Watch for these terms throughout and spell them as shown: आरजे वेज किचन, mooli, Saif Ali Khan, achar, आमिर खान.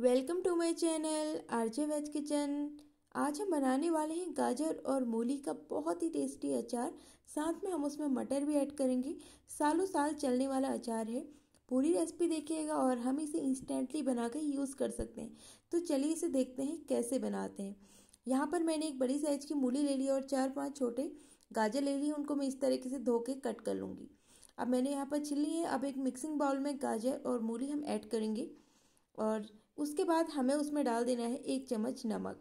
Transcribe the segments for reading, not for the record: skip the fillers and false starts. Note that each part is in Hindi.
Welcome to my channel आरजे वेज किचन। आज हम बनाने वाले हैं गाजर और मूली का बहुत ही टेस्टी अचार। साथ में हम उसमें मटर भी ऐड करेंगे। सालों साल चलने वाला अचार है। पूरी रेसिपी देखिएगा और हम इसे इंस्टेंटली बनाकर यूज़ कर सकते हैं। तो चलिए इसे देखते हैं कैसे बनाते हैं। यहाँ पर मैंने एक बड़ी साइज की मूली ले ली और 4-5 छोटे गाजर ले ली। उनको मैं इस तरीके से धो के कट कर लूँगी। अब मैंने यहाँ पर छिली है। अब एक मिक्सिंग बाउल में गाजर और मूली हम ऐड करेंगे और उसके बाद हमें उसमें डाल देना है 1 चम्मच नमक।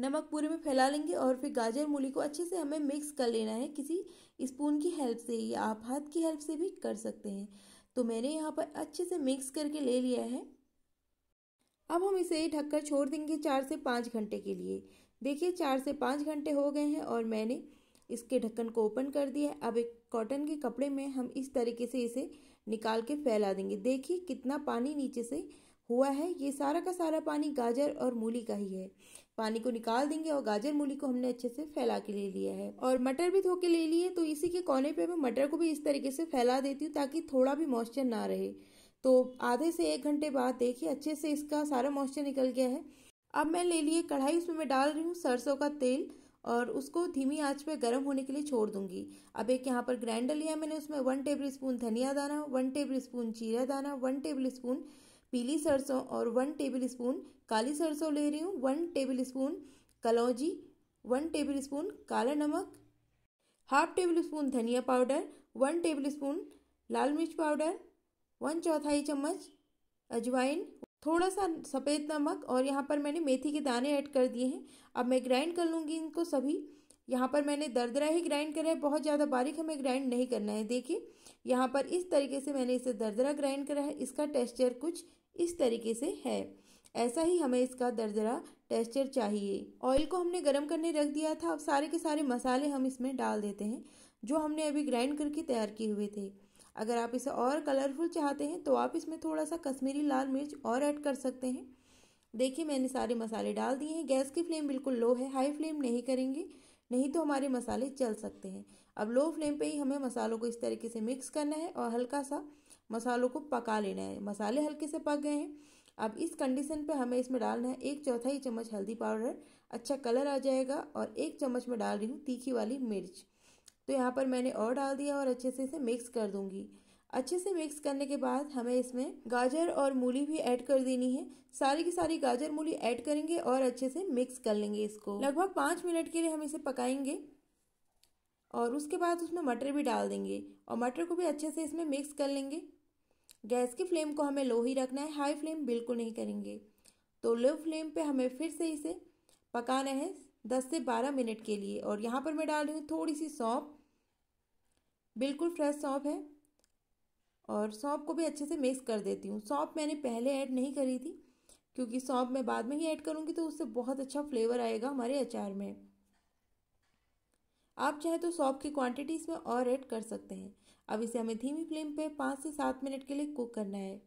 नमक पूरे में फैला लेंगे और फिर गाजर मूली को अच्छे से हमें मिक्स कर लेना है किसी स्पून की हेल्प से, या आप हाथ की हेल्प से भी कर सकते हैं। तो मैंने यहाँ पर अच्छे से मिक्स करके ले लिया है। अब हम इसे ढककर छोड़ देंगे 4 से 5 घंटे के लिए। देखिए 4 से 5 घंटे हो गए हैं और मैंने इसके ढक्कन को ओपन कर दिया। अब एक कॉटन के कपड़े में हम इस तरीके से इसे निकाल के फैला देंगे। देखिए कितना पानी नीचे से हुआ है। ये सारा का सारा पानी गाजर और मूली का ही है। पानी को निकाल देंगे और गाजर मूली को हमने अच्छे से फैला के ले लिया है। और मटर भी धो के ले लिए। तो इसी के कोने पे मैं मटर को भी इस तरीके से फैला देती हूँ ताकि थोड़ा भी मॉइस्चर ना रहे। तो आधे से 1 घंटे बाद देखिए अच्छे से इसका सारा मॉइस्चर निकल गया है। अब मैं ले लिए कढ़ाई, उसमें मैं डाल रही हूँ सरसों का तेल और उसको धीमी आंच पे गर्म होने के लिए छोड़ दूंगी। अब एक यहाँ पर ग्राइंडर लिया मैंने, उसमें 1 टेबलस्पून धनिया दाना, 1 टेबलस्पून जीरा दाना, 1 टेबलस्पून पीली सरसों और 1 टेबलस्पून काली सरसों ले रही हूँ, 1 टेबलस्पून कलौंजी, 1 टेबलस्पून काला नमक, हाफ टेबलस्पून धनिया पाउडर, 1 टेबलस्पून लाल मिर्च पाउडर, 1/4 चम्मच अजवाइन, थोड़ा सा सफ़ेद नमक और यहाँ पर मैंने मेथी के दाने ऐड कर दिए हैं। अब मैं ग्राइंड कर लूँगी इनको सभी। यहाँ पर मैंने दरदरा ही ग्राइंड करा है, बहुत ज़्यादा बारीक हमें ग्राइंड नहीं करना है। देखिए यहाँ पर इस तरीके से मैंने इसे दरदरा ग्राइंड करा है। इसका टेक्सचर कुछ इस तरीके से है। ऐसा ही हमें इसका दरदरा टेक्सचर चाहिए। ऑयल को हमने गर्म करने रख दिया था। अब सारे के सारे मसाले हम इसमें डाल देते हैं जो हमने अभी ग्राइंड करके तैयार किए हुए थे। अगर आप इसे और कलरफुल चाहते हैं तो आप इसमें थोड़ा सा कश्मीरी लाल मिर्च और ऐड कर सकते हैं। देखिए मैंने सारे मसाले डाल दिए हैं। गैस की फ्लेम बिल्कुल लो है, हाई फ्लेम नहीं करेंगे, नहीं तो हमारे मसाले जल सकते हैं। अब लो फ्लेम पे ही हमें मसालों को इस तरीके से मिक्स करना है और हल्का सा मसालों को पका लेना है। मसाले हल्के से पक गए हैं। अब इस कंडीशन पे हमें इसमें डालना है 1/4 चम्मच हल्दी पाउडर, अच्छा कलर आ जाएगा। और 1 चम्मच में डाल रही हूँ तीखी वाली मिर्च, तो यहाँ पर मैंने और डाल दिया और अच्छे से इसे मिक्स कर दूंगी। अच्छे से मिक्स करने के बाद हमें इसमें गाजर और मूली भी ऐड कर देनी है। सारी की सारी गाजर मूली ऐड करेंगे और अच्छे से मिक्स कर लेंगे। इसको लगभग 5 मिनट के लिए हम इसे पकाएंगे और उसके बाद उसमें मटर भी डाल देंगे और मटर को भी अच्छे से इसमें मिक्स कर लेंगे। गैस की फ्लेम को हमें लो ही रखना है, हाई फ्लेम बिल्कुल नहीं करेंगे। तो लो फ्लेम पर हमें फिर से इसे पकाना है 10 से 12 मिनट के लिए। और यहाँ पर मैं डाल रही हूँ थोड़ी सी सौंफ, बिल्कुल फ्रेश सौंफ है, और सौंफ को भी अच्छे से मिक्स कर देती हूँ। सौंफ मैंने पहले ऐड नहीं करी थी क्योंकि सौंफ मैं बाद में ही ऐड करूँगी तो उससे बहुत अच्छा फ्लेवर आएगा हमारे अचार में। आप चाहे तो सौंफ की क्वांटिटी इसमें और ऐड कर सकते हैं। अब इसे हमें धीमी फ्लेम पे 5 से 7 मिनट के लिए कुक करना है।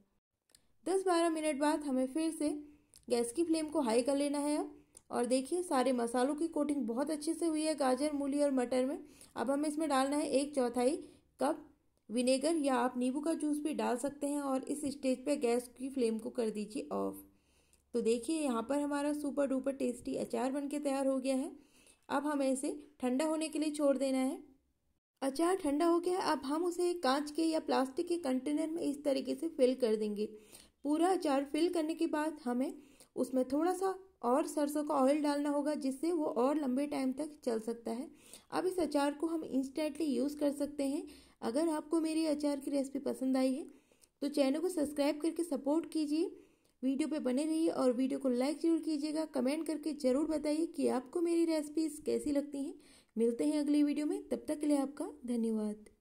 10-12 मिनट बाद हमें फिर से गैस की फ्लेम को हाई कर लेना है। और देखिए सारे मसालों की कोटिंग बहुत अच्छे से हुई है गाजर मूली और मटर में। अब हमें इसमें डालना है 1/4 कप विनेगर, या आप नींबू का जूस भी डाल सकते हैं। और इस स्टेज पे गैस की फ्लेम को कर दीजिए ऑफ। तो देखिए यहाँ पर हमारा सुपर डुपर टेस्टी अचार बनके तैयार हो गया है। अब हमें इसे ठंडा होने के लिए छोड़ देना है। अचार ठंडा हो गया है। अब हम उसे कांच के या प्लास्टिक के कंटेनर में इस तरीके से फिल कर देंगे। पूरा अचार फिल करने के बाद हमें उसमें थोड़ा सा और सरसों का ऑयल डालना होगा जिससे वो और लंबे टाइम तक चल सकता है। अब इस अचार को हम इंस्टेंटली यूज़ कर सकते हैं। अगर आपको मेरी अचार की रेसिपी पसंद आई है तो चैनल को सब्सक्राइब करके सपोर्ट कीजिए। वीडियो पे बने रहिए और वीडियो को लाइक ज़रूर कीजिएगा। कमेंट करके ज़रूर बताइए कि आपको मेरी रेसिपीज़ कैसी लगती हैं। मिलते हैं अगली वीडियो में, तब तक के लिए आपका धन्यवाद।